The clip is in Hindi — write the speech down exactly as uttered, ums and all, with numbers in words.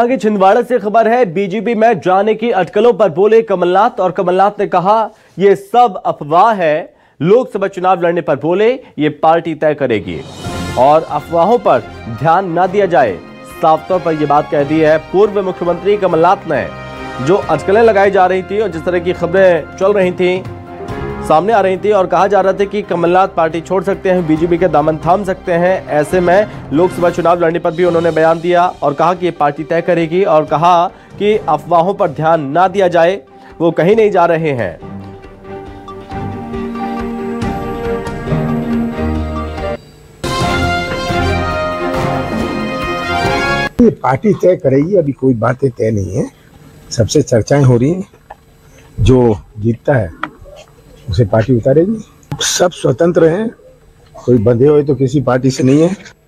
आगे छिंदवाड़ा से खबर है। बीजेपी में जाने की अटकलों पर बोले कमलनाथ और कमलनाथ ने कहा यह सब अफवाह है। लोकसभा चुनाव लड़ने पर बोले ये पार्टी तय करेगी और अफवाहों पर ध्यान न दिया जाए। साफ तौर पर यह बात कह दी है पूर्व मुख्यमंत्री कमलनाथ ने। जो अटकलें लगाई जा रही थी और जिस तरह की खबरें चल रही थी, सामने आ रही थी और कहा जा रहा था कि कमलनाथ पार्टी छोड़ सकते हैं, बीजेपी के दामन थाम सकते हैं। ऐसे में लोकसभा चुनाव लड़ने पर भी उन्होंने बयान दिया और कहा कि ये पार्टी तय करेगी और कहा कि अफवाहों पर ध्यान ना दिया जाए, वो कहीं नहीं जा रहे हैं। ये पार्टी तय करेगी, अभी कोई बातें तय नहीं है। सबसे चर्चाएं हो रही हैं, जो जीतता है उसे पार्टी उतारेगी। सब स्वतंत्र हैं, कोई बंधे हुए तो किसी पार्टी से नहीं है।